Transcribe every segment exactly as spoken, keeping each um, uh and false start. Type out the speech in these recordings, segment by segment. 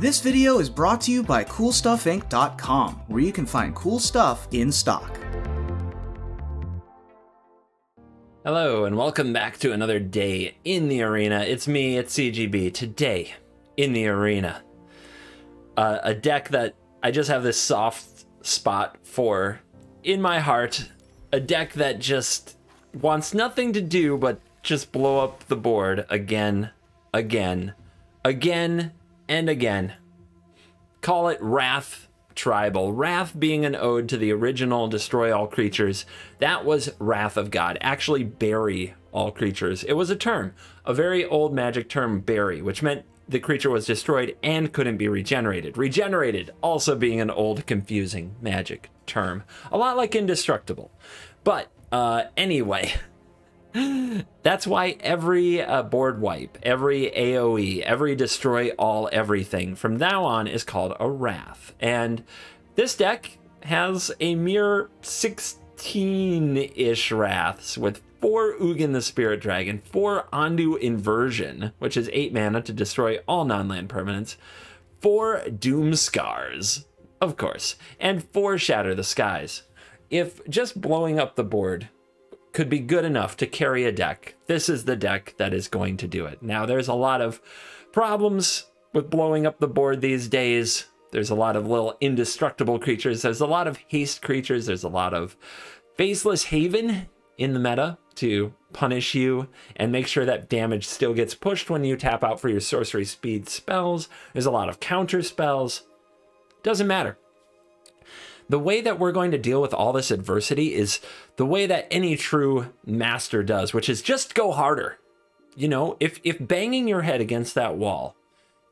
This video is brought to you by cool stuff inc dot com, where you can find cool stuff in stock. Hello, and welcome back to another day in the arena. It's me, it's C G B, today in the arena. Uh, a deck that I just have this soft spot for in my heart, a deck that just wants nothing to do but just blow up the board again, again, again, and again. Call it Wrath Tribal. Wrath being an ode to the original Destroy All Creatures. That was Wrath of God. Actually, bury all creatures. It was a term, a very old Magic term, bury, which meant the creature was destroyed and couldn't be regenerated. Regenerated also being an old, confusing Magic term. A lot like indestructible. But uh, anyway, that's why every uh, board wipe, every A O E, every destroy all everything from now on is called a Wrath. And this deck has a mere sixteen-ish Wraths with four Ugin the Spirit Dragon, four Ondu Inversion, which is eight mana to destroy all non-land permanents, four Doom Scars, of course, and four Shatter the Skies. If just blowing up the board could be good enough to carry a deck, this is the deck that is going to do it. Now, there's a lot of problems with blowing up the board these days. There's a lot of little indestructible creatures. There's a lot of haste creatures. There's a lot of Faceless Haven in the meta to punish you and make sure that damage still gets pushed when you tap out for your sorcery speed spells. There's a lot of counter spells. Doesn't matter. The way that we're going to deal with all this adversity is the way that any true master does, which is just go harder. You know, if, if banging your head against that wall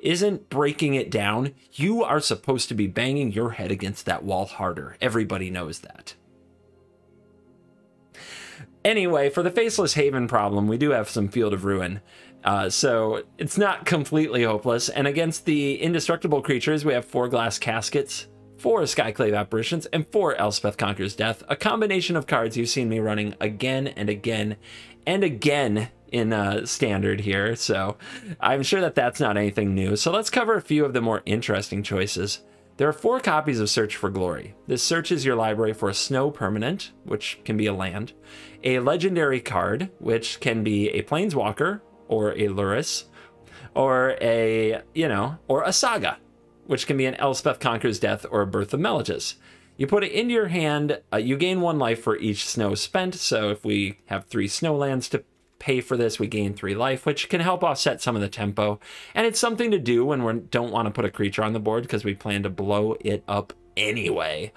isn't breaking it down, you are supposed to be banging your head against that wall harder. Everybody knows that. Anyway, for the Faceless Haven problem, we do have some Field of Ruin. Uh, so it's not completely hopeless. And against the indestructible creatures, we have four Glass Caskets, four Skyclave Apparitions, and four Elspeth Conqueror's Death, a combination of cards you've seen me running again and again and again in uh, Standard here, so I'm sure that that's not anything new. So let's cover a few of the more interesting choices. There are four copies of Search for Glory. This searches your library for a snow permanent, which can be a land, a legendary card, which can be a Planeswalker, or a Lurrus, or a, you know, or a Saga, which can be an Elspeth Conqueror's Death or a Birth of Meletis. You put it into your hand, uh, you gain one life for each snow spent, so if we have three snow lands to pay for this, we gain three life, which can help offset some of the tempo. And it's something to do when we don't want to put a creature on the board because we plan to blow it up anyway.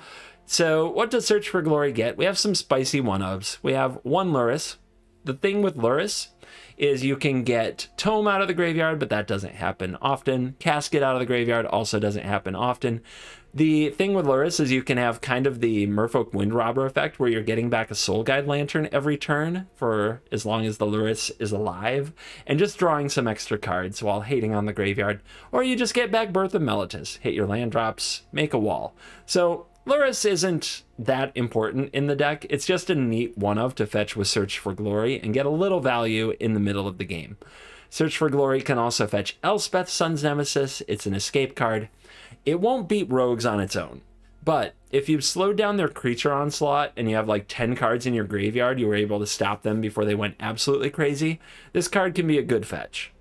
So what does Search for Glory get? We have some spicy one-ofs. We have one Lurrus. The thing with Lurrus is you can get Tome out of the graveyard, but that doesn't happen often. Casket out of the graveyard also doesn't happen often. The thing with Lurrus is you can have kind of the Merfolk Wind Robber effect where you're getting back a Soul Guide Lantern every turn for as long as the Lurrus is alive, and just drawing some extra cards while hating on the graveyard. Or you just get back Birth of Meletis, hit your land drops, make a wall. So Lurrus isn't that important in the deck. It's just a neat one-of to fetch with Search for Glory and get a little value in the middle of the game. Search for Glory can also fetch Elspeth, Sun's Nemesis. It's an escape card. It won't beat rogues on its own, but if you've slowed down their creature onslaught and you have like ten cards in your graveyard, you were able to stop them before they went absolutely crazy, this card can be a good fetch.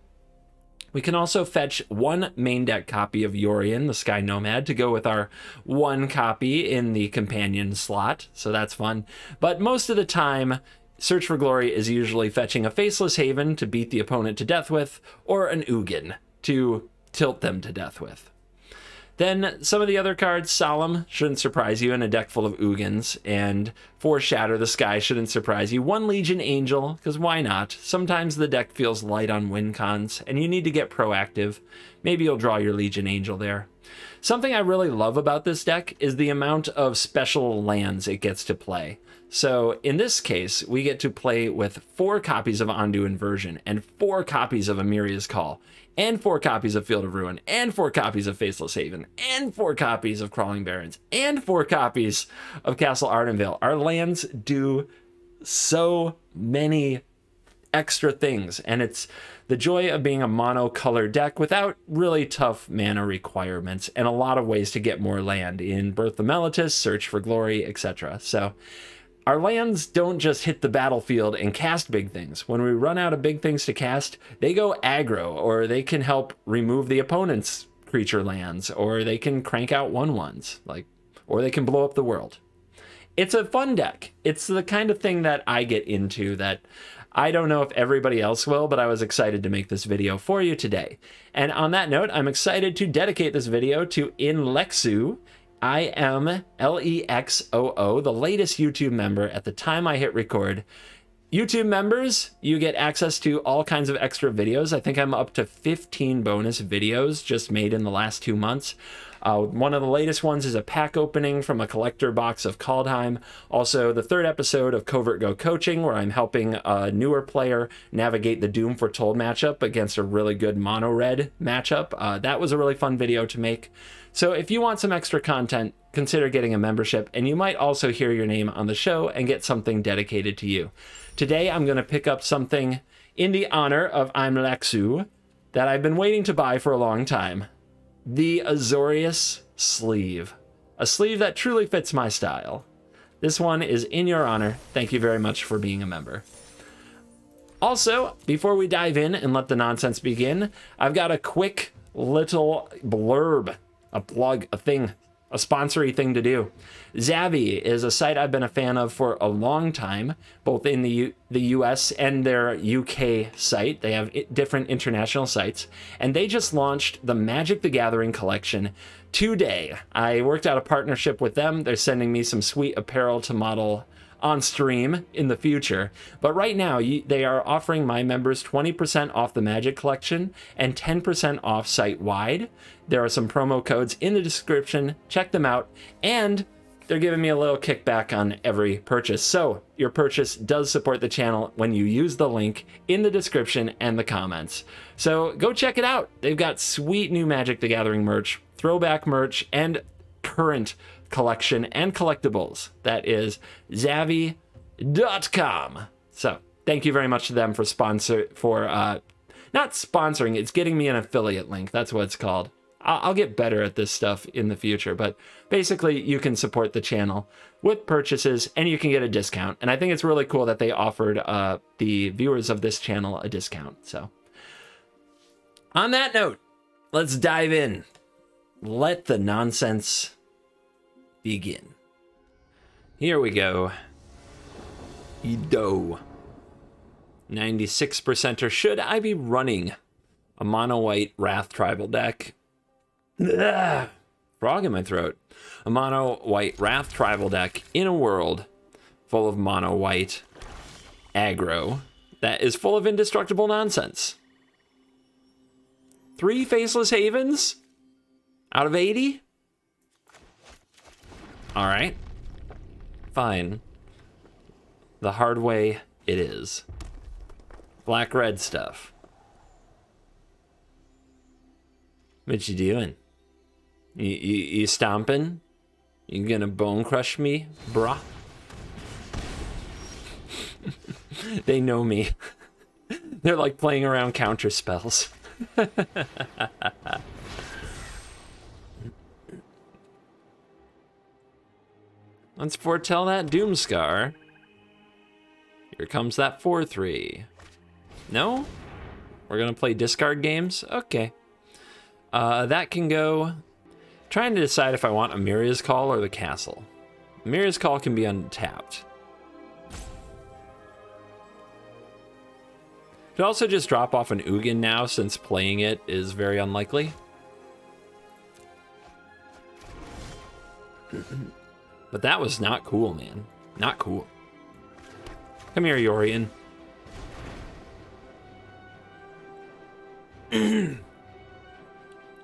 We can also fetch one main deck copy of Yorion, the Sky Nomad, to go with our one copy in the companion slot, so that's fun. But most of the time, Search for Glory is usually fetching a Faceless Haven to beat the opponent to death with, or an Ugin to tilt them to death with. Then some of the other cards, Solemn, shouldn't surprise you in a deck full of Ugins, and four Shatter the Sky shouldn't surprise you. One Legion Angel, because why not? Sometimes the deck feels light on win cons, and you need to get proactive. Maybe you'll draw your Legion Angel there. Something I really love about this deck is the amount of special lands it gets to play. So in this case, we get to play with four copies of Ondu Inversion, and four copies of Emeria's Call, and four copies of Field of Ruin, and four copies of Faceless Haven, and four copies of Crawling Barrens, and four copies of Castle Ardenvale. Our lands do so many extra things, and it's the joy of being a mono color deck without really tough mana requirements and a lot of ways to get more land in Birth of Meletis, Search for Glory, et cetera. So our lands don't just hit the battlefield and cast big things. When we run out of big things to cast, they go aggro, or they can help remove the opponent's creature lands, or they can crank out one ones, like, or they can blow up the world. It's a fun deck. It's the kind of thing that I get into that I don't know if everybody else will, but I was excited to make this video for you today. And on that note, I'm excited to dedicate this video to Inlexu, I M L E X O O, the latest YouTube member at the time I hit record. YouTube members, you get access to all kinds of extra videos. I think I'm up to fifteen bonus videos just made in the last two months. Uh, one of the latest ones is a pack opening from a collector box of Kaldheim. Also, the third episode of Covert Go Coaching, where I'm helping a newer player navigate the Doom Foretold matchup against a really good mono-red matchup. Uh, that was a really fun video to make. So if you want some extra content, consider getting a membership, and you might also hear your name on the show and get something dedicated to you. Today, I'm going to pick up something in the honor of Inlexu that I've been waiting to buy for a long time. The Azorius sleeve, a sleeve that truly fits my style. This one is in your honor. Thank you very much for being a member. Also, before we dive in and let the nonsense begin, I've got a quick little blurb, a plug, a thing, a sponsory thing to do. Zavvi is a site I've been a fan of for a long time, both in the U the U S and their U K site. They have different international sites, and they just launched the Magic: The Gathering collection today. I worked out a partnership with them. They're sending me some sweet apparel to model on stream in the future, but right now you, they are offering my members twenty percent off the Magic collection and ten percent off site-wide. There are some promo codes in the description. Check them out, and they're giving me a little kickback on every purchase, so your purchase does support the channel when you use the link in the description and the comments. So go check it out. They've got sweet new Magic: The Gathering merch, throwback merch, and current collection and collectibles. That is zavvi dot com. So thank you very much to them for sponsor for uh not sponsoring, it's getting me an affiliate link. That's what it's called. I'll, I'll get better at this stuff in the future, but basically you can support the channel with purchases and you can get a discount, and I think it's really cool that they offered uh the viewers of this channel a discount. So on that note, let's dive in. Let the nonsense begin. Here we go. Edo. ninety-six percenter. Should I be running a mono white Wrath tribal deck? Ugh. Frog in my throat. A mono white Wrath tribal deck in a world full of mono white aggro that is full of indestructible nonsense. Three Faceless Havens out of eighty? All right, fine. The hard way it is. Black red stuff. What you doing? You, you, you stomping? You gonna bone crush me, brah? They know me. They're like playing around counter spells. Let's foretell that Doomscar. Here comes that four three. No? We're gonna play discard games? Okay. Uh, that can go. Trying to decide if I want Emeria's Call or the Castle. Emeria's Call can be untapped. Could also just drop off an Ugin now, since playing it is very unlikely. But that was not cool, man. Not cool. Come here, Yorion.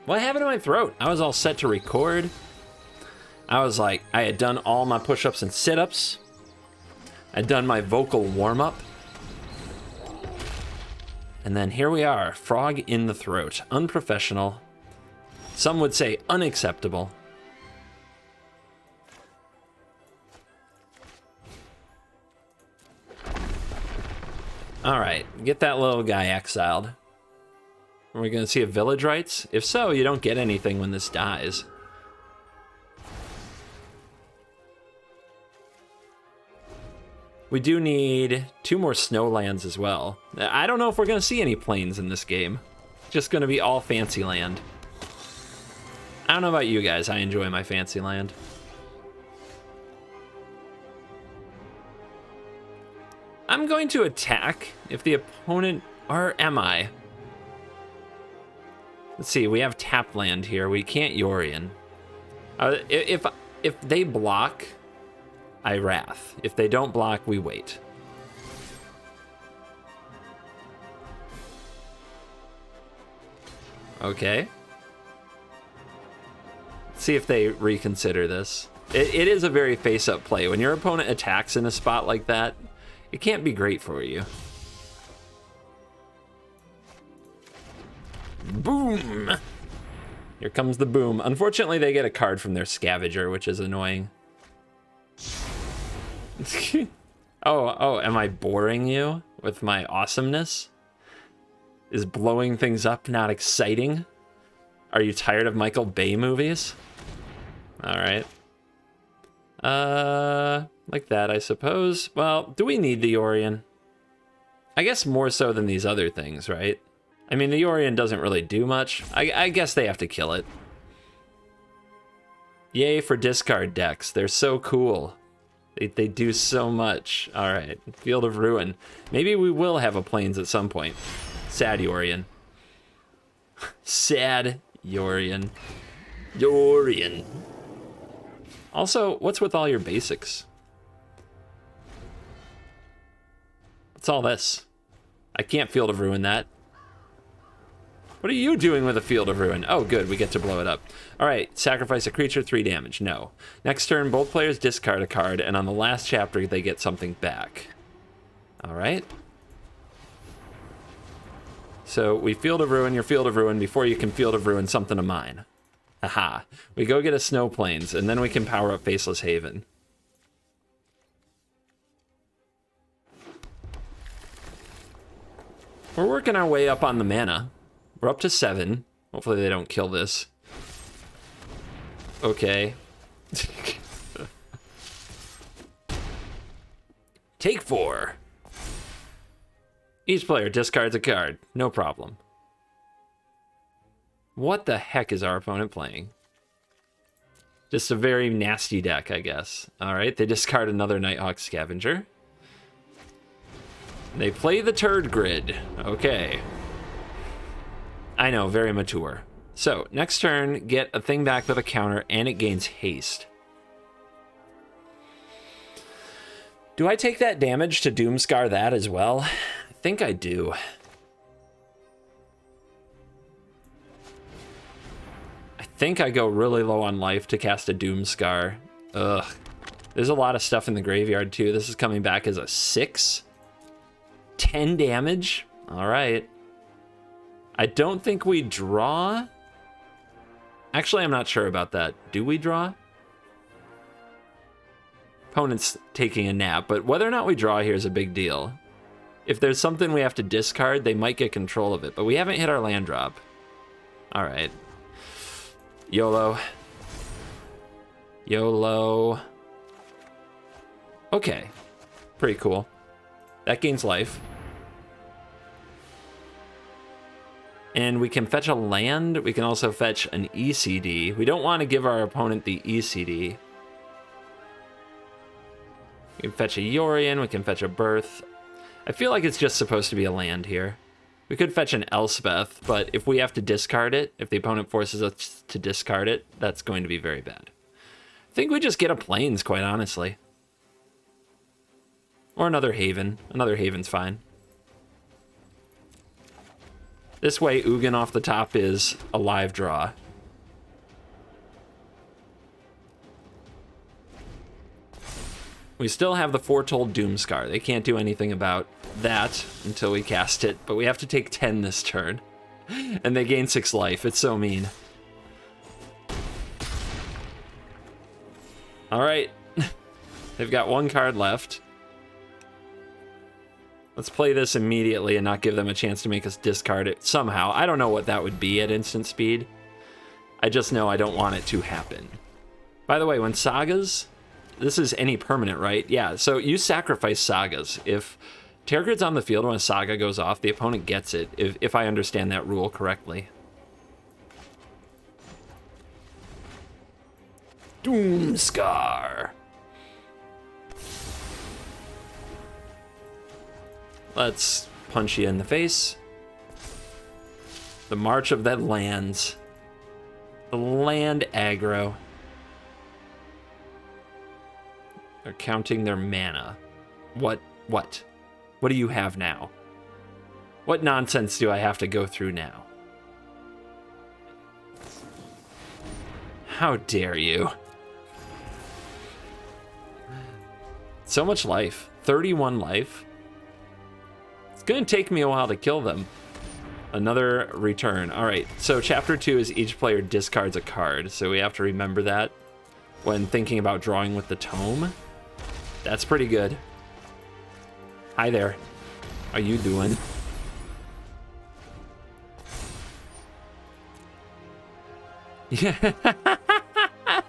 What happened to my throat? I was all set to record. I was like, I had done all my push-ups and sit-ups. I'd done my vocal warm-up. And then here we are, frog in the throat. Unprofessional. Some would say unacceptable. All right, get that little guy exiled. Are we going to see a Village Rites? If so, you don't get anything when this dies. We do need two more Snowlands as well. I don't know if we're going to see any plains in this game. Just going to be all Fancyland. I don't know about you guys, I enjoy my Fancyland. I'm going to attack if the opponent... or am I? Let's see, we have Tapland here. We can't Yorion. Uh, if, if they block, I Wrath. If they don't block, we wait. Okay. Let's see if they reconsider this. It, it is a very face-up play. When your opponent attacks in a spot like that, it can't be great for you. Boom! Here comes the boom. Unfortunately, they get a card from their scavenger, which is annoying. oh, oh, am I boring you with my awesomeness? Is blowing things up not exciting? Are you tired of Michael Bay movies? All right. Uh, like that, I suppose. Well, do we need the Yorion? I guess more so than these other things, right? I mean, the Yorion doesn't really do much. I, I guess they have to kill it. Yay for discard decks. They're so cool. They, they do so much. All right. Field of Ruin. Maybe we will have a plains at some point. Sad Yorion. Sad Yorion. Yorion. Also, what's with all your basics? What's all this? I can't Field of Ruin that. What are you doing with a Field of Ruin? Oh, good, we get to blow it up. All right, sacrifice a creature, three damage. No. Next turn, both players discard a card, and on the last chapter, they get something back. All right. So we Field of Ruin your Field of Ruin before you can Field of Ruin something of mine. Aha. We go get a Snow Plains, and then we can power up Faceless Haven. We're working our way up on the mana. We're up to seven. Hopefully they don't kill this. Okay. Take four. Each player discards a card. No problem. What the heck is our opponent playing? Just a very nasty deck, I guess. All right, they discard another Nighthawk Scavenger. They play the Turd Grid. Okay. I know, very mature. So, next turn, get a thing back with a counter, and it gains haste. Do I take that damage to Doomscar that as well? I think I do. I think I go really low on life to cast a Doomscar. Ugh. There's a lot of stuff in the graveyard, too. This is coming back as a six. ten damage? All right. I don't think we draw. Actually, I'm not sure about that. Do we draw? Opponent's taking a nap, but whether or not we draw here is a big deal. If there's something we have to discard, they might get control of it, but we haven't hit our land drop. All right. YOLO. YOLO. Okay. Pretty cool. That gains life. And we can fetch a land. We can also fetch an E C D. We don't want to give our opponent the E C D. We can fetch a Yorion. We can fetch a Birth. I feel like it's just supposed to be a land here. We could fetch an Elspeth, but if we have to discard it, if the opponent forces us to discard it, that's going to be very bad. I think we just get a Plains, quite honestly. Or another Haven. Another Haven's fine. This way, Ugin off the top is a live draw. We still have the Foretold Doomscar. They can't do anything about that until we cast it, but we have to take ten this turn. And they gain six life. It's so mean. All right. They've got one card left. Let's play this immediately and not give them a chance to make us discard it somehow. I don't know what that would be at instant speed. I just know I don't want it to happen. By the way, when sagas... This is any permanent, right? Yeah, so you sacrifice sagas. If Tear Grid's on the field when a saga goes off, the opponent gets it, if, if I understand that rule correctly. Doomscar! Let's punch you in the face. The March of the Lands. The land aggro. They're counting their mana. What? What? What do you have now? What nonsense do I have to go through now? How dare you? So much life. thirty-one life. It's gonna take me a while to kill them. Another return. All right, so chapter two is each player discards a card. So we have to remember that when thinking about drawing with the tome. That's pretty good. Hi there. How you doing? Yeah.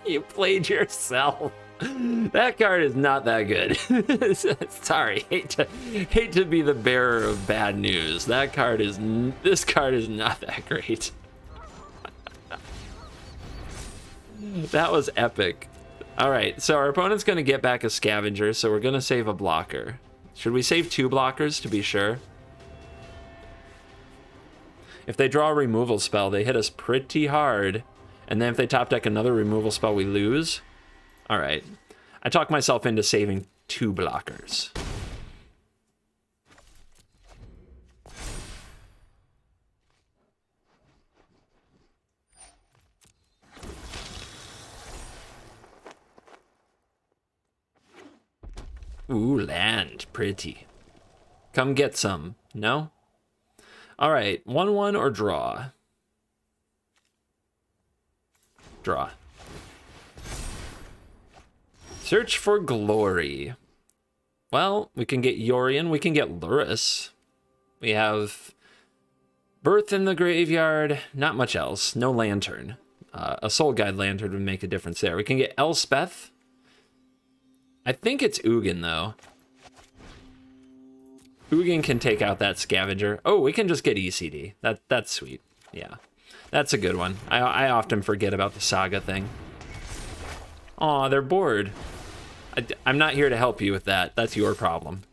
You played yourself. That card is not that good. Sorry, hate to hate to be the bearer of bad news. That card is this card is not that great. That was epic. All right, so our opponent's going to get back a scavenger, so we're going to save a blocker. Should we save two blockers to be sure? If they draw a removal spell, they hit us pretty hard. And then if they top deck another removal spell, we lose. All right. I talked myself into saving two blockers. Ooh, land. Pretty. Come get some. No? All right. one one or draw? Draw. Search for Glory. Well, we can get Yorion. We can get Lurrus. We have Birth in the Graveyard. Not much else. No lantern. Uh, a Soul Guide Lantern would make a difference there. We can get Elspeth. I think it's Ugin, though. Ugin can take out that scavenger. Oh, we can just get E C D. That, that's sweet. Yeah. That's a good one. I, I often forget about the saga thing. Aw, they're bored. I, I'm not here to help you with that. That's your problem.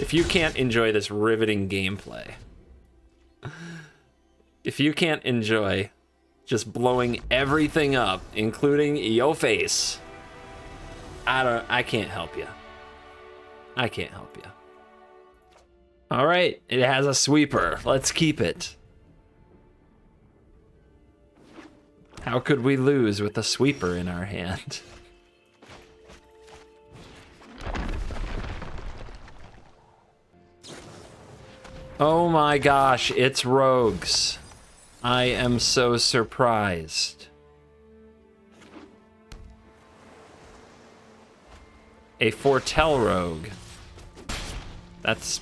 If you can't enjoy this riveting gameplay, if you can't enjoy just blowing everything up, including your face, I don't, I can't help you. I can't help you. All right, it has a sweeper. Let's keep it. How could we lose with a sweeper in our hand? Oh my gosh, it's rogues. I am so surprised. A foretell rogue. That's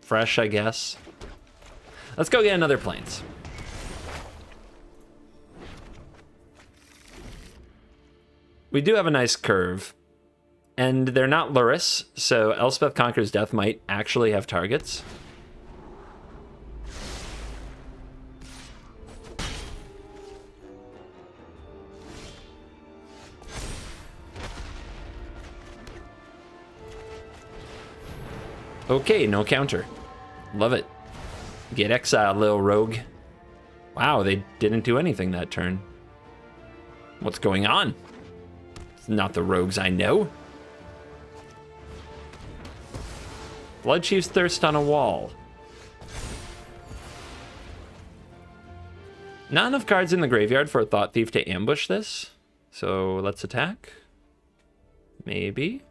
fresh, I guess. Let's go get another planes. We do have a nice curve, and they're not Lurrus, so Elspeth Conqueror's Death might actually have targets. Okay, no counter. Love it. Get exiled, little rogue. Wow, they didn't do anything that turn. What's going on? Not the rogues I know. Blood Chief's Thirst on a wall. Not enough cards in the graveyard for a Thought Thief to ambush this. So let's attack. Maybe.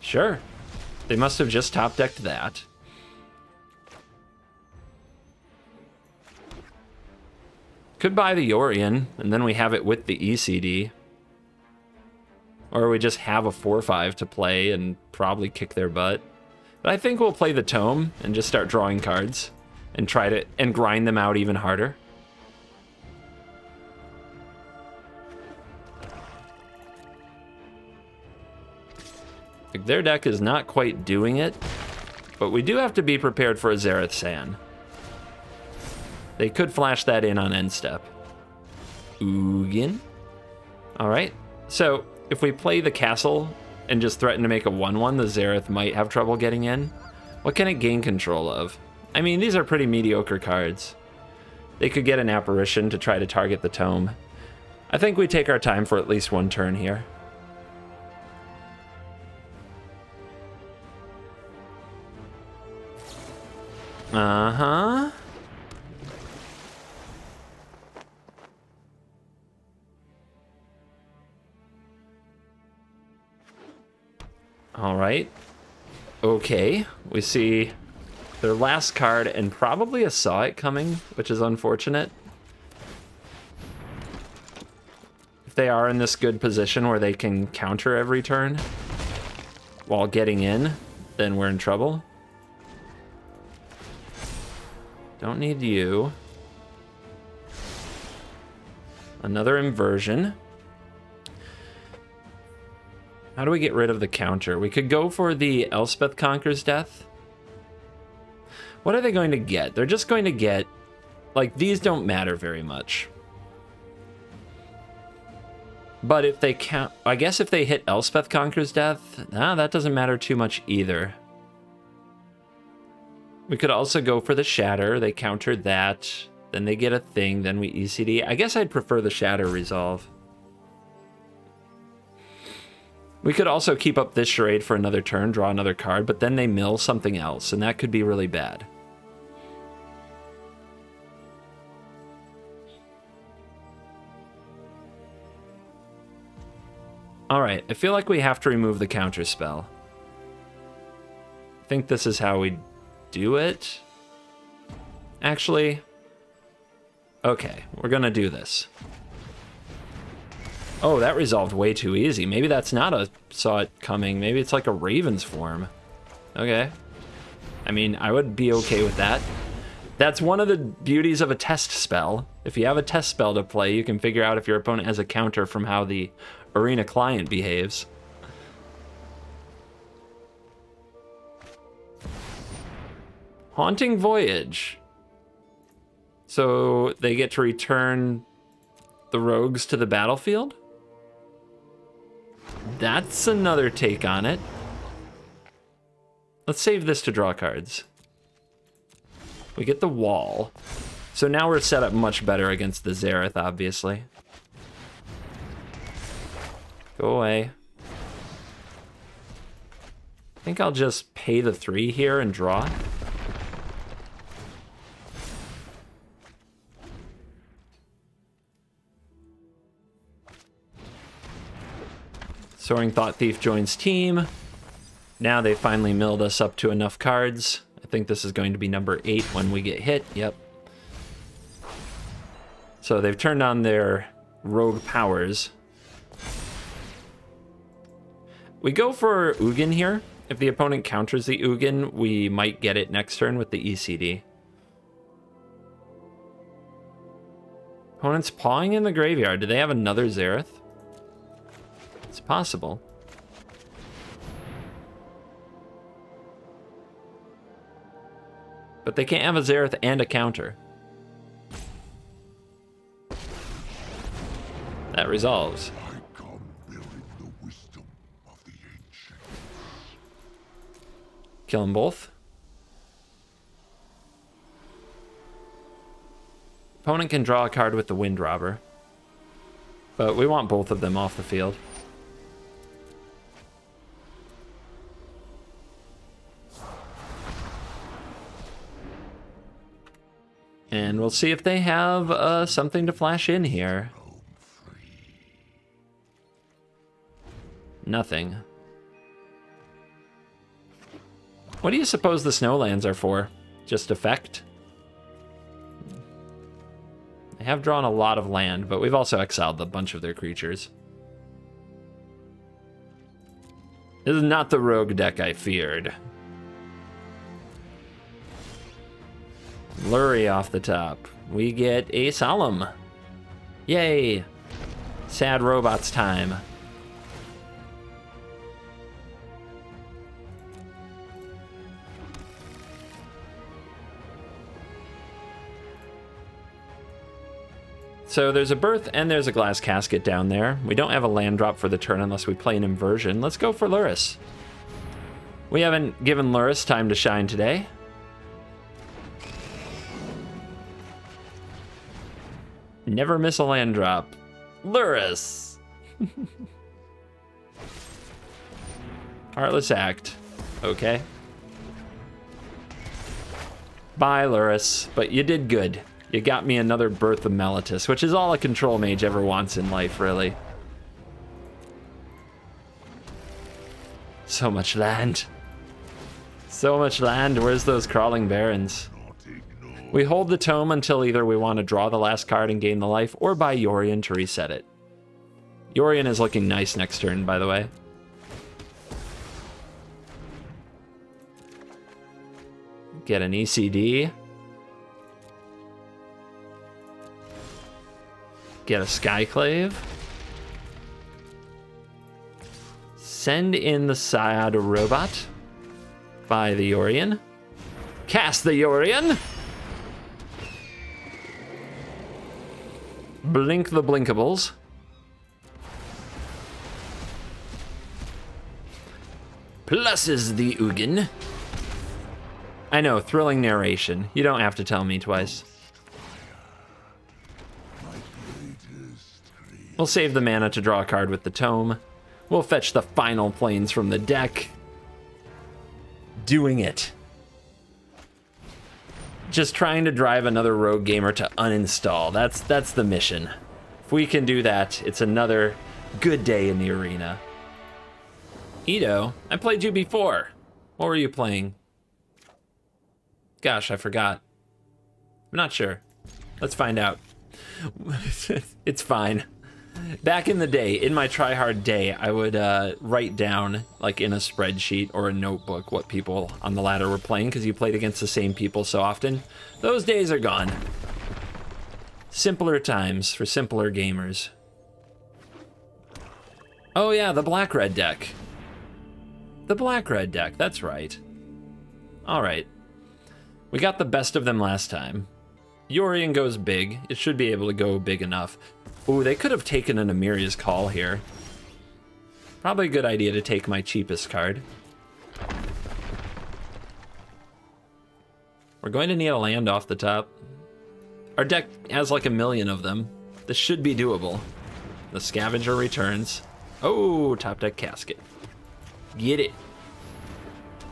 Sure. They must have just top decked that. Could buy the Yorion, and then we have it with the E C D. Or we just have a four five to play and probably kick their butt. But I think we'll play the Tome and just start drawing cards and try to and grind them out even harder. Like, their deck is not quite doing it, but we do have to be prepared for a Xerath San. They could flash that in on end step. Ugin. All right. So if we play the castle and just threaten to make a one one, the Xerath might have trouble getting in. What can it gain control of? I mean, these are pretty mediocre cards. They could get an apparition to try to target the Tome. I think we take our time for at least one turn here. Uh-huh. All right. Okay. We see their last card and probably a saw it coming, which is unfortunate. If they are in this good position where they can counter every turn while getting in, then we're in trouble. Don't need you. Another inversion. How do we get rid of the counter? We could go for the Elspeth Conqueror's Death. What are they going to get? They're just going to get... Like, these don't matter very much. But if they count... I guess if they hit Elspeth Conqueror's Death, nah, that doesn't matter too much either. We could also go for the Shatter. They counter that. Then they get a thing. Then we E C D. I guess I'd prefer the Shatter resolve. We could also keep up this charade for another turn, draw another card, but then they mill something else, and that could be really bad. All right, I feel like we have to remove the counter spell. I think this is how we do it. Actually, okay, we're gonna do this. Oh, that resolved way too easy. Maybe that's not a saw it coming. Maybe it's like a Raven's form. Okay. I mean, I would be okay with that. That's one of the beauties of a test spell. If you have a test spell to play, you can figure out if your opponent has a counter from how the arena client behaves. Haunting Voyage. So they get to return the rogues to the battlefield? That's another take on it. Let's save this to draw cards. We get the wall. So now we're set up much better against the Xerath, obviously. Go away. I think I'll just pay the three here and draw. Soaring Thought Thief joins team. Now they finally milled us up to enough cards. I think this is going to be number eight when we get hit. Yep. So they've turned on their rogue powers. We go for Ugin here. If the opponent counters the Ugin, we might get it next turn with the E C D. Opponent's pawing in the graveyard. Do they have another Xerath? It's possible. But they can't have a Xerath and a counter. That resolves. I come bearing the wisdom of the ancients. Kill them both. Opponent can draw a card with the Wind Robber. But we want both of them off the field. And we'll see if they have uh, something to flash in here. Nothing. What do you suppose the Snowlands are for? Just effect? They have drawn a lot of land, but we've also exiled a bunch of their creatures. This is not the rogue deck I feared. Lurrus off the top. We get a Solemn. Yay! Sad robots time. So there's a Birth and there's a Glass Casket down there. We don't have a land drop for the turn unless we play an Inversion. Let's go for Lurrus. We haven't given Lurrus time to shine today. Never miss a land drop. Lurrus! Heartless Act. Okay. Bye, Lurrus. But you did good. You got me another Birth of Meletis, which is all a control mage ever wants in life, really. So much land. So much land. Where's those Crawling Barrens? We hold the Tome until either we want to draw the last card and gain the life, or buy Yorion to reset it. Yorion is looking nice next turn, by the way. Get an E C D. Get a Skyclave. Send in the Syad Robot. Buy the Yorion. Cast the Yorion! Blink the Blinkables. Pluses the Ugin. I know, thrilling narration. You don't have to tell me twice. We'll save the mana to draw a card with the Tome. We'll fetch the final planes from the deck. Doing it. Just trying to drive another rogue gamer to uninstall. That's that's the mission. If we can do that, it's another good day in the arena. Ito, I played you before. What were you playing? Gosh, I forgot. I'm not sure. Let's find out. It's fine. Back in the day, in my tryhard day, I would uh, write down, like in a spreadsheet or a notebook, what people on the ladder were playing, because you played against the same people so often. Those days are gone. Simpler times for simpler gamers. Oh yeah, the black-red deck. The black-red deck, that's right. All right. We got the best of them last time. Yorion goes big. It should be able to go big enough. Ooh, they could have taken an Emeria's Call here. Probably a good idea to take my cheapest card. We're going to need a land off the top. Our deck has like a million of them. This should be doable. The Scavenger returns. Oh, top deck Casket. Get it.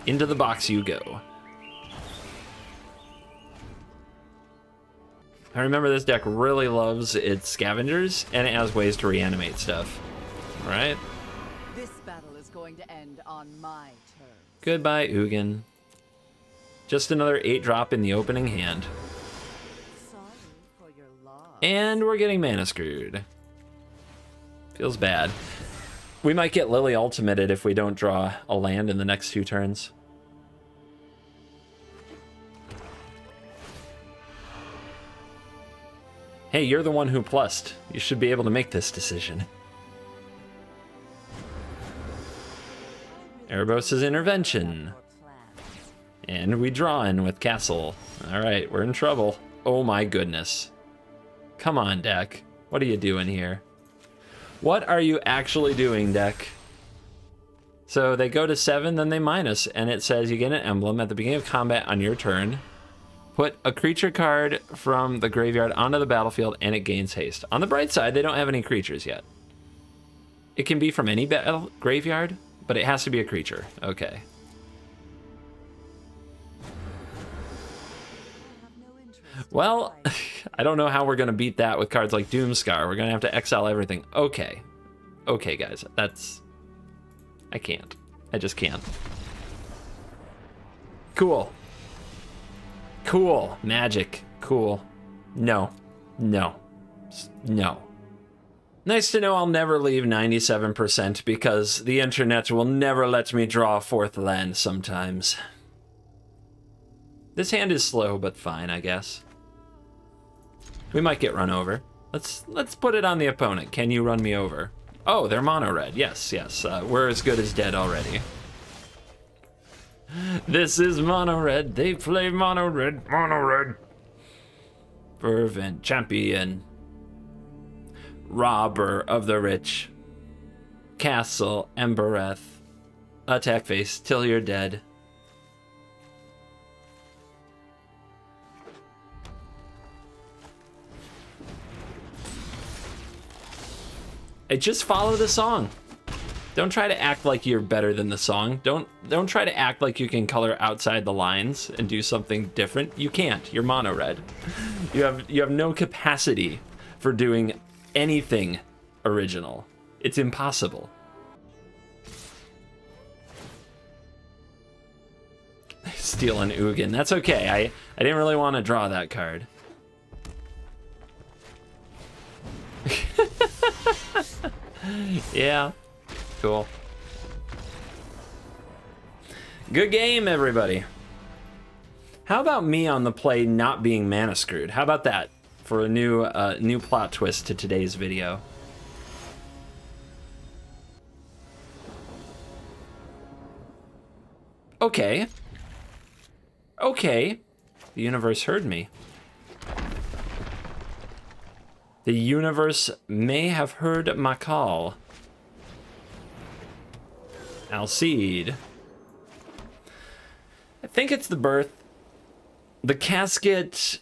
Into the box you go. I remember this deck really loves its Scavengers, and it has ways to reanimate stuff. All right. This battle is going to end on my turn. Goodbye, Ugin. Just another eight drop in the opening hand. Sorry for your loss. And we're getting mana screwed. Feels bad. We might get Lily ultimated if we don't draw a land in the next two turns. Hey, you're the one who plussed. You should be able to make this decision. Erebos' Intervention. And we draw in with Castle. All right, we're in trouble. Oh my goodness. Come on, deck. What are you doing here? What are you actually doing, deck? So they go to seven, then they minus, and it says you get an emblem at the beginning of combat on your turn. Put a creature card from the graveyard onto the battlefield, and it gains haste. On the bright side, they don't have any creatures yet. It can be from any battle graveyard, but it has to be a creature. Okay. Well, I don't know how we're going to beat that with cards like Doomscar. We're going to have to exile everything. Okay. Okay, guys. That's... I can't. I just can't. Cool. Cool. Magic. Cool. No. No. No. Nice to know I'll never leave ninety-seven percent because the internet will never let me draw a fourth land sometimes. This hand is slow, but fine, I guess. We might get run over. Let's let's put it on the opponent. Can you run me over? Oh, they're mono-red. Yes, yes. Uh, we're as good as dead already. This is mono-red. They play mono-red. Mono-red. Fervent Champion. Robber of the Rich. Castle Embereth. Attack face till you're dead. It just follow the song. Don't try to act like you're better than the song. Don't don't try to act like you can color outside the lines and do something different. You can't. You're mono red. You have you have no capacity for doing anything original. It's impossible. Steal an Ugin. That's okay. I I didn't really want to draw that card. Yeah, cool. Good game, everybody. How about me on the play not being mana screwed? How about that for a new uh, new plot twist to today's video? Okay. Okay. The universe heard me. The universe may have heard my call. Alcide. I think it's the birth. The casket.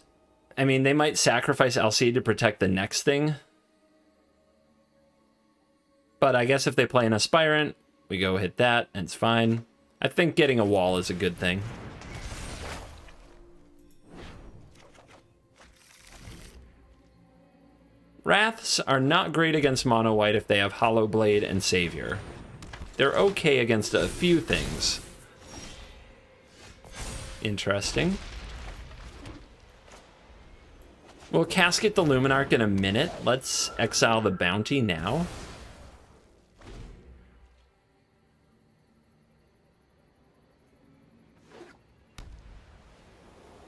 I mean, they might sacrifice Alcide to protect the next thing. But I guess if they play an aspirant, we go hit that, and it's fine. I think getting a wall is a good thing. Wraths are not great against mono-white if they have Hollow Blade and Savior. They're okay against a few things. Interesting. We'll casket the Luminarch in a minute. Let's exile the bounty now.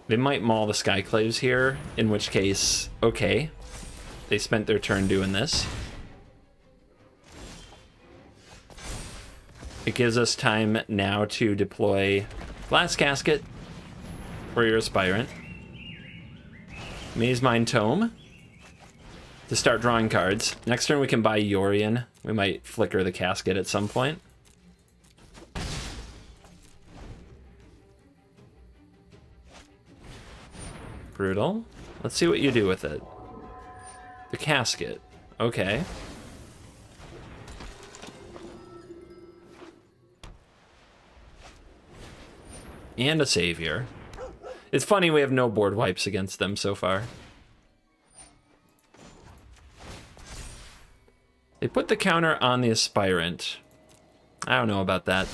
They might maul the Skyclaves here, in which case, okay. They spent their turn doing this. It gives us time now to deploy Glass Casket for your Aspirant. Maze Mine Tome to start drawing cards. Next turn we can buy Yorion. We might flicker the Casket at some point. Brutal. Let's see what you do with it. The casket. Okay. And a savior. It's funny we have no board wipes against them so far. They put the counter on the aspirant. I don't know about that.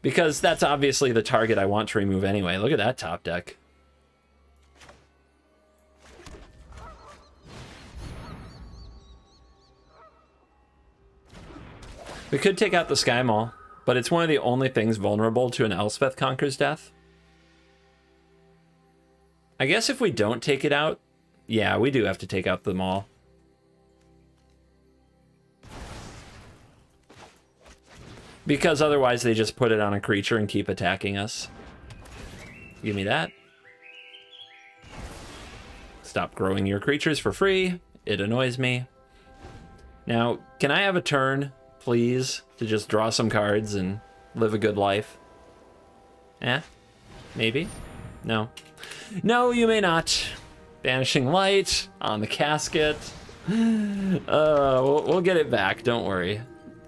Because that's obviously the target I want to remove anyway. Look at that top deck. We could take out the Sky Maul, but it's one of the only things vulnerable to an Elspeth Conqueror's Death. I guess if we don't take it out, yeah, we do have to take out the Maul. Because otherwise they just put it on a creature and keep attacking us. Give me that. Stop growing your creatures for free. It annoys me. Now, can I have a turn, please, to just draw some cards and live a good life? Eh? Maybe? No. No, you may not. Banishing Light on the casket. Uh, we'll, we'll get it back, don't worry.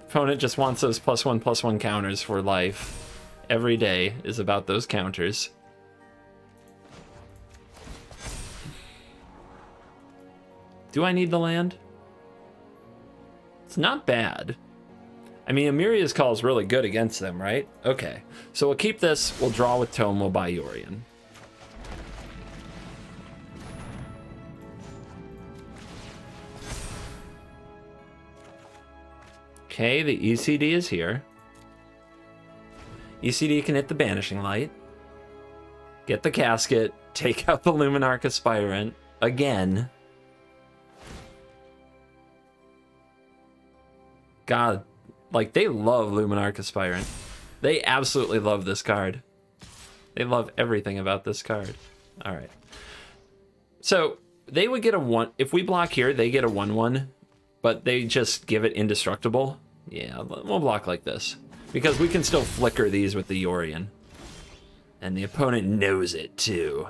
Opponent just wants those plus one, plus one counters for life. Every day is about those counters. Do I need the land? It's not bad. I mean, Emeria's Call is really good against them, right? Okay, so we'll keep this, we'll draw with Tome, we'll buy Yorion. Okay, the E C D is here. E C D can hit the Banishing Light, get the casket, take out the Luminarch Aspirant again. God, like, they love Luminarch Aspirant. They absolutely love this card. They love everything about this card. All right. So they would get a one. If we block here, they get a one one, but they just give it indestructible. Yeah, we'll block like this, because we can still flicker these with the Yorion. And the opponent knows it, too.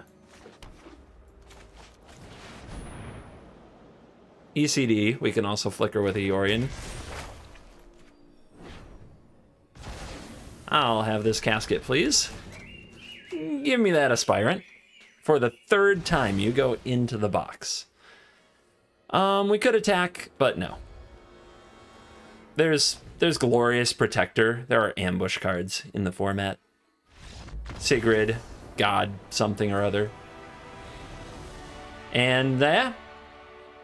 E C D, we can also flicker with a Yorion. I'll have this casket, please. Give me that Aspirant. For the third time, you go into the box. Um, we could attack, but no. There's... There's Glorious Protector. There are ambush cards in the format. Sigrid, God, something or other. And uh,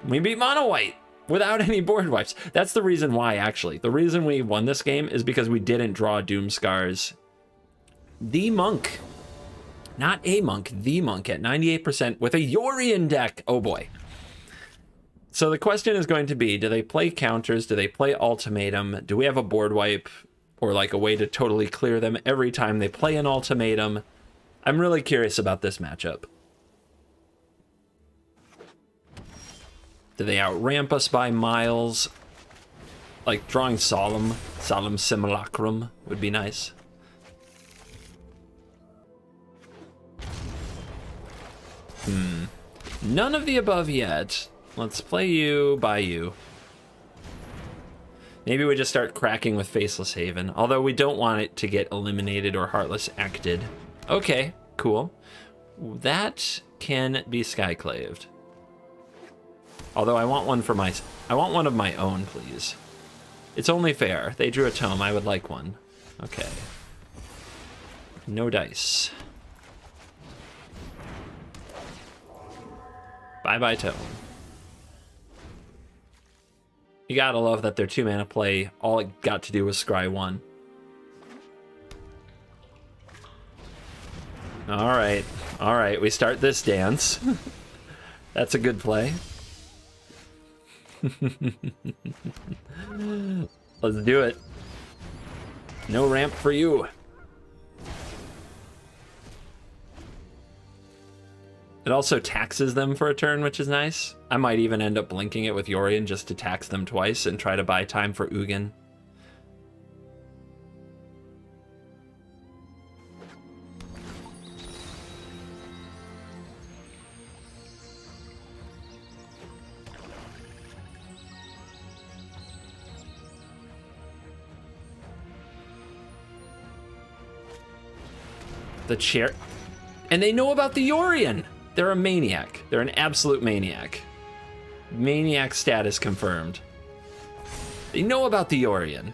we beat Mono White without any board wipes. That's the reason why, actually. The reason we won this game is because we didn't draw Doomscar's. The Monk. Not a Monk, the Monk at ninety-eight percent with a Yorion deck. Oh, boy. So the question is going to be, do they play counters? Do they play ultimatum? Do we have a board wipe or like a way to totally clear them every time they play an ultimatum? I'm really curious about this matchup. Do they outramp us by miles? Like drawing Solemn, Solemn Simulacrum would be nice. Hmm. None of the above yet. Let's play you by you. Maybe we just start cracking with Faceless Haven, although we don't want it to get eliminated or Heartless Acted. Okay, cool. That can be Skyclaved. Although I want one for my, I want one of my own, please. It's only fair. They drew a Tome. I would like one. Okay. No dice. Bye bye Tome. You gotta love that their two mana play, all it got to do was scry one. Alright, alright, we start this dance. That's a good play. Let's do it. No ramp for you. It also taxes them for a turn, which is nice. I might even end up blinking it with Yorion just to tax them twice and try to buy time for Ugin. The chair. And they know about the Yorion! They're a maniac. They're an absolute maniac. Maniac status confirmed. They know about the Yorion.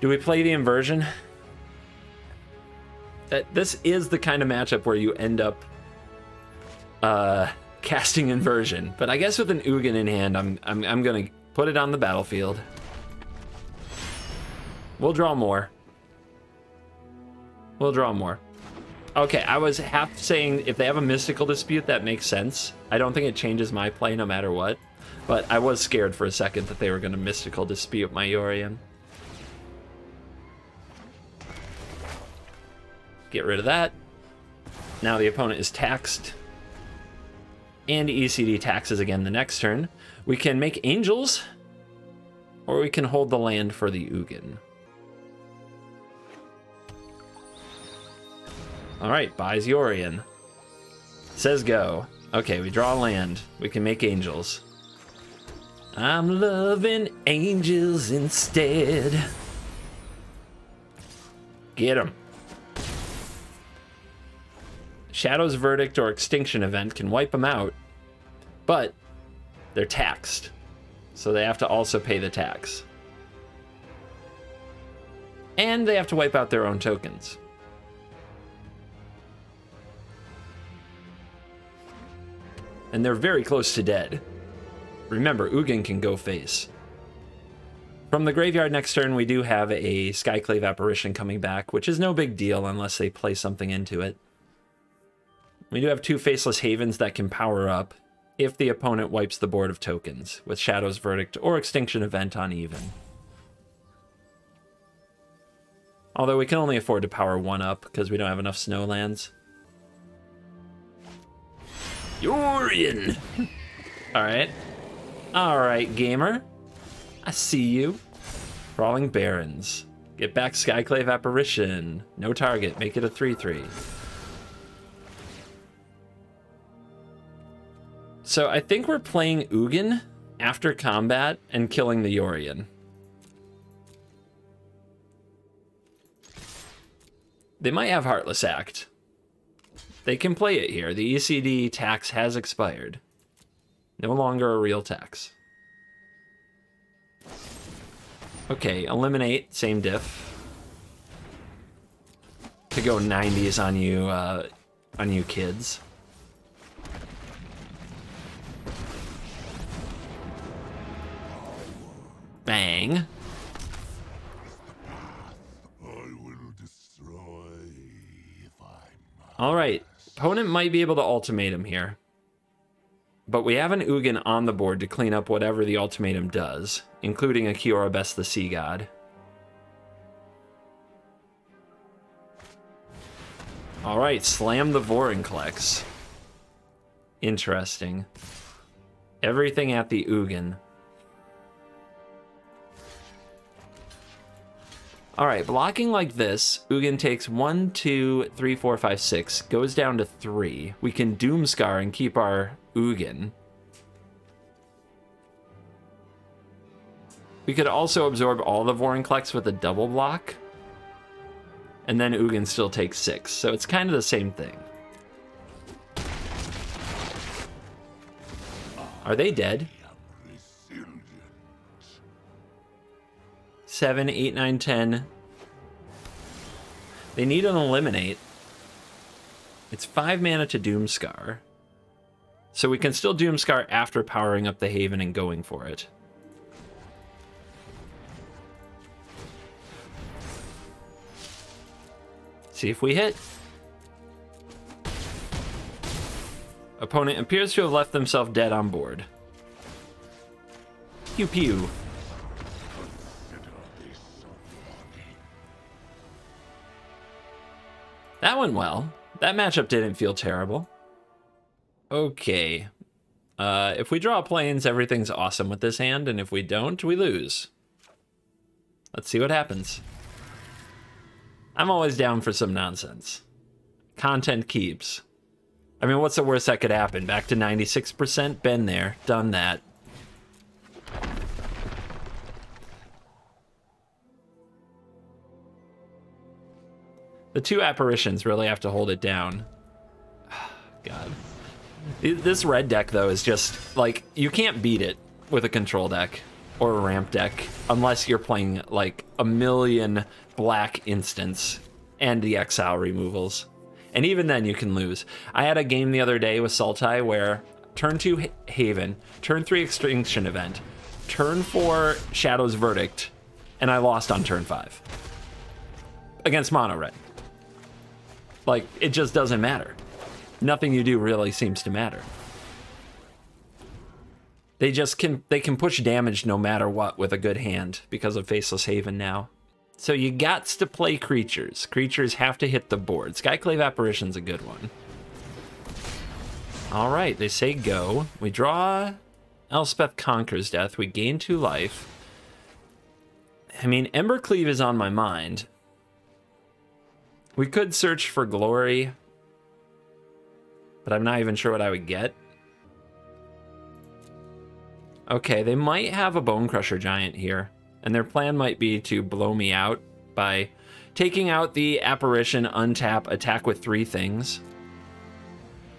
Do we play the Inversion? That this is the kind of matchup where you end up uh, casting Inversion. But I guess with an Ugin in hand, I'm I'm I'm gonna put it on the battlefield. We'll draw more. We'll draw more. Okay, I was half saying if they have a Mystical Dispute, that makes sense. I don't think it changes my play no matter what. But I was scared for a second that they were going to Mystical Dispute my Yorion. Get rid of that. Now the opponent is taxed. And E C D taxes again the next turn. We can make Angels, or we can hold the land for the Ugin. All right, buys Yorion. Says go. Okay, we draw land. We can make Angels. I'm loving Angels instead. Get them. Shadow's Verdict or Extinction Event can wipe them out, but they're taxed, so they have to also pay the tax. And they have to wipe out their own tokens. And they're very close to dead. Remember, Ugin can go face. From the graveyard next turn, we do have a Skyclave Apparition coming back, which is no big deal unless they play something into it. We do have two Faceless Havens that can power up if the opponent wipes the board of tokens, with Shadow's Verdict or Extinction Event on even. Although we can only afford to power one up because we don't have enough snowlands. Yorion! Alright. Alright, gamer. I see you. Crawling Barrens. Get back Skyclave Apparition. No target. Make it a three three. So I think we're playing Ugin after combat and killing the Yorion. They might have Heartless Act. They can play it here. The E C D tax has expired. No longer a real tax. Okay, eliminate, same diff. Could go nineties on you, uh, on you kids. Bang. All right, opponent might be able to ultimatum here, but we have an Ugin on the board to clean up whatever the ultimatum does, including a Kiora Best the Sea God. All right, slam the Vorinclex. Interesting. Everything at the Ugin. Alright, blocking like this, Ugin takes one, two, three, four, five, six, goes down to three. We can Doomscar and keep our Ugin. We could also absorb all the Vorinclex with a double block. And then Ugin still takes six, so it's kind of the same thing. Are they dead? seven, eight, nine, ten. They need an eliminate. It's five mana to Doomscar. So we can still Doomscar after powering up the Haven and going for it. See if we hit. Opponent appears to have left themselves dead on board. Pew pew. That went well. That matchup didn't feel terrible. Okay. Uh, if we draw planes, everything's awesome with this hand, and if we don't, we lose. Let's see what happens. I'm always down for some nonsense. Content keeps. I mean, what's the worst that could happen? Back to ninety-six percent? Been there. Done that. The two apparitions really have to hold it down. God. This red deck, though, is just, like, you can't beat it with a control deck or a ramp deck unless you're playing, like, a million black instants and the exile removals. And even then, you can lose. I had a game the other day with Sultai where turn two Haven, turn three Extinction Event, turn four Shadow's Verdict, and I lost on turn five. Against mono red. Like, it just doesn't matter. Nothing you do really seems to matter. They just can, they can push damage no matter what with a good hand because of Faceless Haven now. So you gots to play creatures. Creatures have to hit the board. Skyclave Apparition's a good one. All right, they say go. We draw Elspeth Conqueror's Death. We gain two life. I mean, Embercleave is on my mind. We could search for glory, but I'm not even sure what I would get. Okay, they might have a Bone Crusher Giant here, and their plan might be to blow me out by taking out the apparition, untap, attack with three things.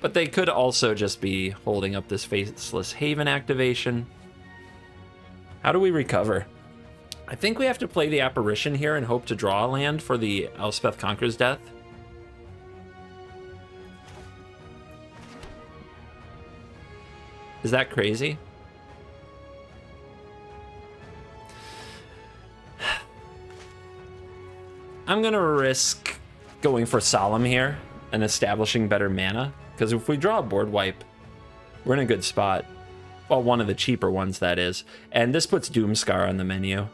But they could also just be holding up this Faceless Haven activation. How do we recover? I think we have to play the apparition here and hope to draw a land for the Elspeth Conqueror's Death. Is that crazy? I'm going to risk going for Solemn here and establishing better mana, because if we draw a board wipe, we're in a good spot. Well, one of the cheaper ones, that is. And this puts Doomscar on the menu.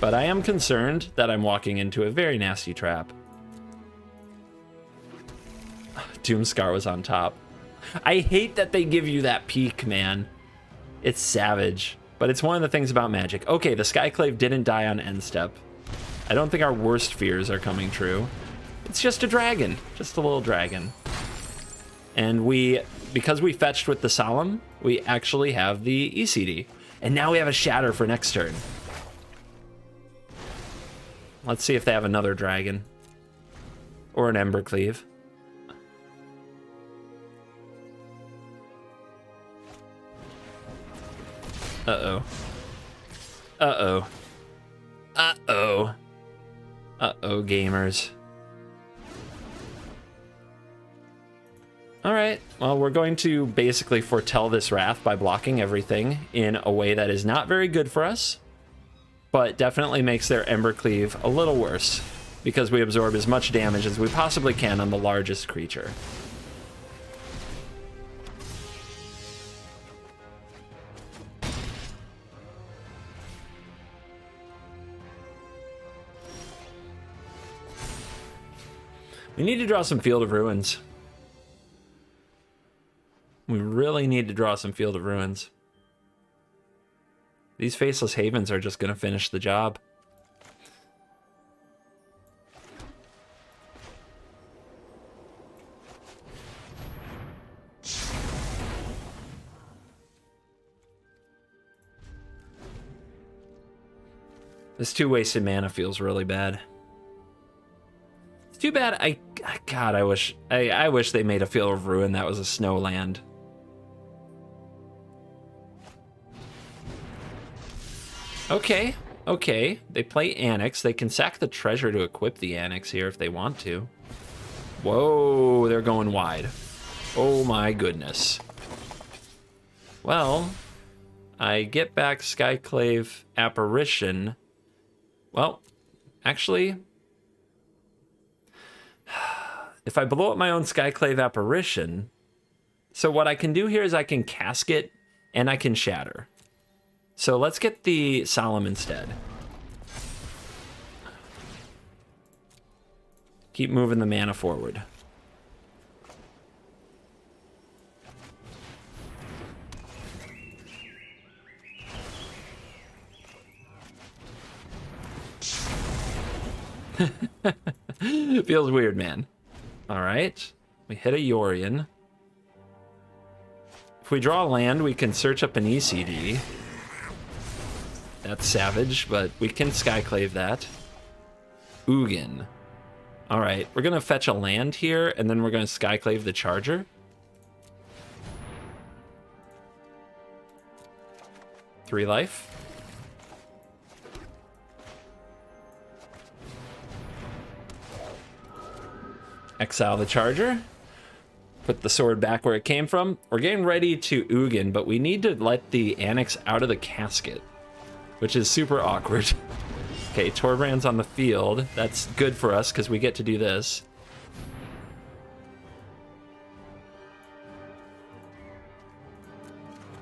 But I am concerned that I'm walking into a very nasty trap. Doomscar was on top. I hate that they give you that peek, man. It's savage. But it's one of the things about Magic. Okay, the Skyclave didn't die on end step. I don't think our worst fears are coming true. It's just a dragon. Just a little dragon. And we... because we fetched with the Solemn, we actually have the E C D. And now we have a Shatter for next turn. Let's see if they have another dragon. Or an Embercleave. Uh-oh. Uh-oh. Uh-oh. Uh-oh, gamers. All right, well, we're going to basically foretell this wrath by blocking everything in a way that is not very good for us, but definitely makes their Embercleave a little worse because we absorb as much damage as we possibly can on the largest creature. We need to draw some Field of Ruins. We really need to draw some Field of Ruins. These Faceless Havens are just going to finish the job. This two wasted mana feels really bad. It's too bad. I God, I wish I, I wish they made a Field of Ruin that was a snow land. Okay, okay. They play Annex. They can sack the treasure to equip the Annex here if they want to. Whoa, they're going wide. Oh my goodness. Well, I get back Skyclave Apparition. Well, actually, if I blow up my own Skyclave Apparition, so what I can do here is I can Casket and I can Shatter. So let's get the Solemn instead. Keep moving the mana forward. Feels weird, man. All right, we hit a Yorion. If we draw land, we can search up an E C D. That's savage, but we can Skyclave that. Ugin. All right, we're going to fetch a land here, and then we're going to Skyclave the Charger. Three life. Exile the Charger. Put the sword back where it came from. We're getting ready to Ugin, but we need to let the Annex out of the casket, which is super awkward. Okay, Torbrand's on the field. That's good for us because we get to do this.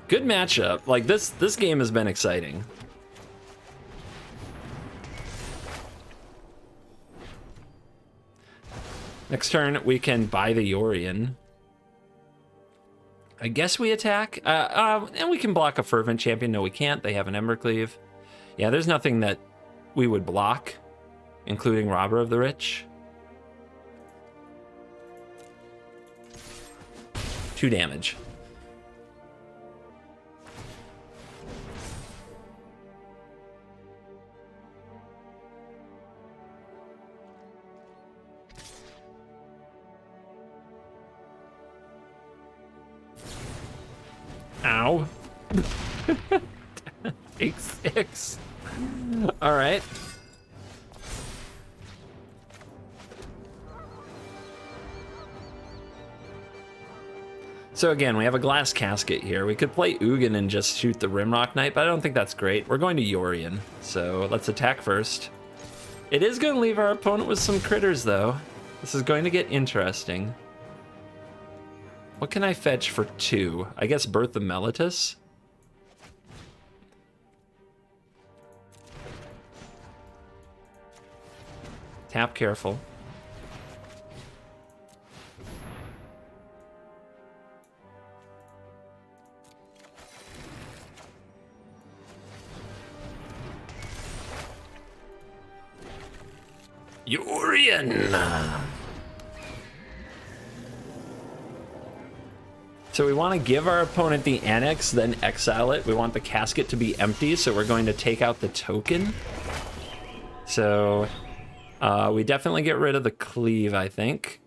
Good matchup. Like this this game has been exciting. Next turn we can buy the Yorion. I guess we attack, uh, uh, and we can block a Fervent Champion. No, we can't. They have an Embercleave. Yeah, there's nothing that we would block, including Robber of the Rich. Two damage. Ow. Take six. All right. So again, we have a glass casket here. We could play Ugin and just shoot the Rimrock Knight, but I don't think that's great. We're going to Yorion, so let's attack first. It is going to leave our opponent with some critters, though. This is going to get interesting. What can I fetch for two? I guess Birth of Meletis? Tap careful. Yorion! So we want to give our opponent the Annex, then exile it. We want the casket to be empty, so we're going to take out the token. So uh, we definitely get rid of the Cleave, I think.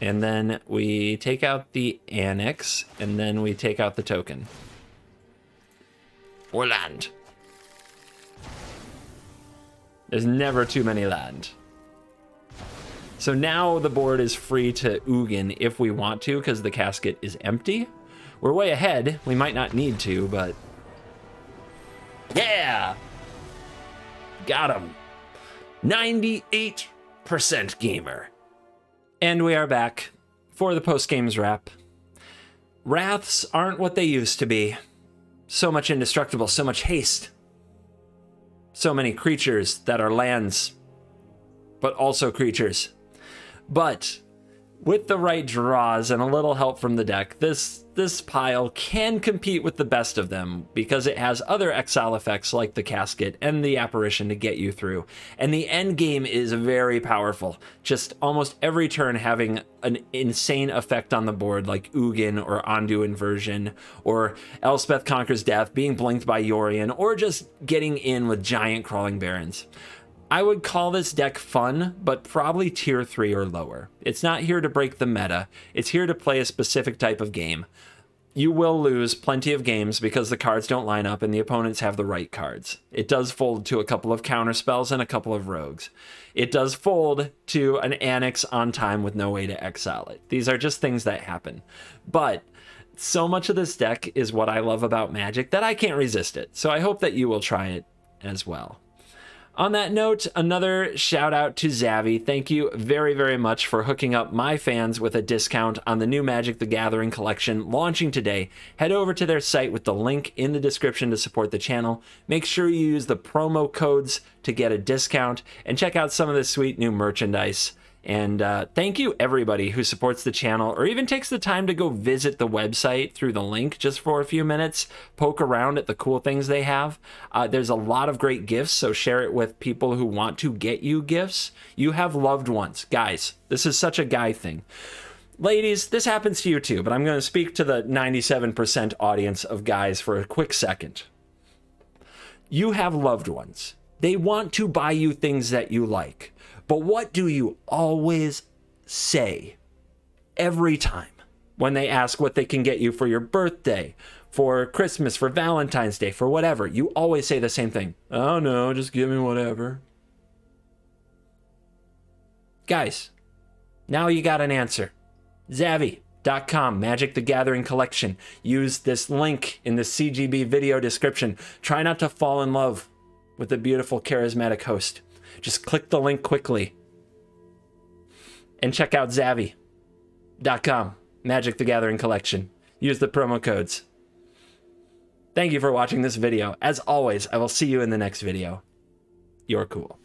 And then we take out the Annex, and then we take out the token. Or land. There's never too many land. So now the board is free to Ugin if we want to, because the casket is empty. We're way ahead. We might not need to, but... yeah! Got him. ninety-eight percent gamer. And we are back for the post-games wrap. Wraths aren't what they used to be. So much indestructible, so much haste. So many creatures that are lands, but also creatures. But with the right draws and a little help from the deck, this this pile can compete with the best of them because it has other exile effects like the casket and the apparition to get you through. And the end game is very powerful, just almost every turn having an insane effect on the board like Ugin or Ondu Inversion or Elspeth Conqueror's Death being blinked by Yorion or just getting in with giant Crawling Barrens. I would call this deck fun, but probably tier three or lower. It's not here to break the meta. It's here to play a specific type of game. You will lose plenty of games because the cards don't line up and the opponents have the right cards. It does fold to a couple of counterspells and a couple of rogues. It does fold to an Annex on time with no way to exile it. These are just things that happen. But so much of this deck is what I love about Magic that I can't resist it. So I hope that you will try it as well. On that note, another shout out to Zavvi. Thank you very, very much for hooking up my fans with a discount on the new Magic: The Gathering collection launching today. Head over to their site with the link in the description to support the channel. Make sure you use the promo codes to get a discount and check out some of this sweet new merchandise. And uh, thank you everybody who supports the channel or even takes the time to go visit the website through the link just for a few minutes, poke around at the cool things they have. Uh, there's a lot of great gifts, so share it with people who want to get you gifts. You have loved ones. Guys, this is such a guy thing. Ladies, this happens to you too, but I'm going to speak to the ninety-seven percent audience of guys for a quick second. You have loved ones. They want to buy you things that you like. But what do you always say every time when they ask what they can get you for your birthday, for Christmas, for Valentine's Day, for whatever? You always say the same thing. Oh no, just give me whatever. Guys, now you got an answer. Zavvi dot com, Magic: The Gathering collection. Use this link in the C G B video description. Try not to fall in love with the beautiful, charismatic host. Just click the link quickly and check out Zavvi dot com, Magic: The Gathering collection. Use the promo codes. Thank you for watching this video. As always, I will see you in the next video. You're cool.